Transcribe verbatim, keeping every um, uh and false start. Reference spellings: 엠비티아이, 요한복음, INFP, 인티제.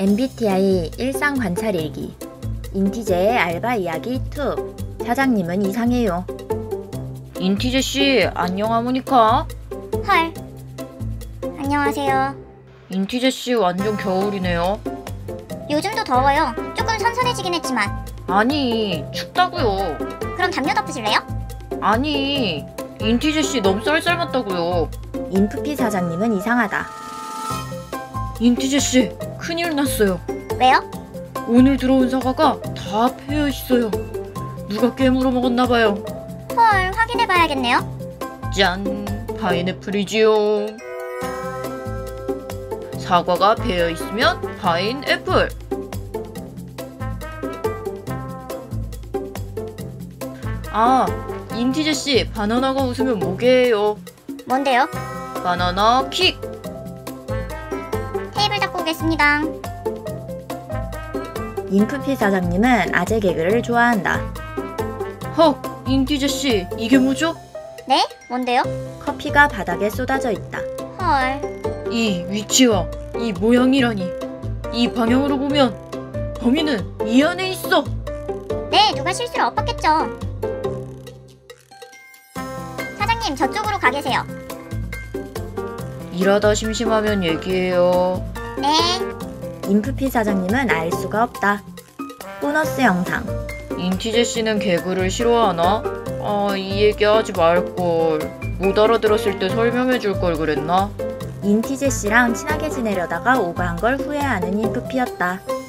엠비티아이 일상관찰일기 인티제의 알바 이야기 이 사장님은 이상해요. 인티제씨 안녕 하모니카. 헐 안녕하세요. 인티제씨 완전 겨울이네요. 요즘도 더워요. 조금 선선해지긴 했지만. 아니 춥다고요. 그럼 담요 덮으실래요? 아니 인티제씨 너무 썰썰맞다고요. 인프피 사장님은 이상하다. 인티제씨 큰일 났어요. 왜요? 오늘 들어온 사과가 다 폐여있어요. 누가 깨물어 먹었나봐요. 헐 확인해봐야겠네요. 짠 파인애플이지요. 사과가 폐여있으면 파인애플. 아 인티제씨 바나나가 웃으면 뭐게요? 뭔데요? 바나나 킥! 테이블 잡고 오겠습니다. 인프피 사장님은 아재 개그를 좋아한다. 헉! 인티제씨 이게 뭐죠? 네? 뭔데요? 커피가 바닥에 쏟아져 있다. 헐... 이 위치와 이 모양이라니. 이 방향으로 보면 범인은 이 안에 있어! 네! 누가 실수를 엎었겠죠. 사장님 저쪽으로 가 계세요. 일하다 심심하면 얘기해요. 네. 인프피 사장님은 알 수가 없다. 보너스 영상. 인티제씨는 개그를 싫어하나? 아, 이 얘기 하지 말걸. 못 알아들었을 때 설명해줄 걸 그랬나? 인티제씨랑 친하게 지내려다가 오버한 걸 후회하는 인프피였다.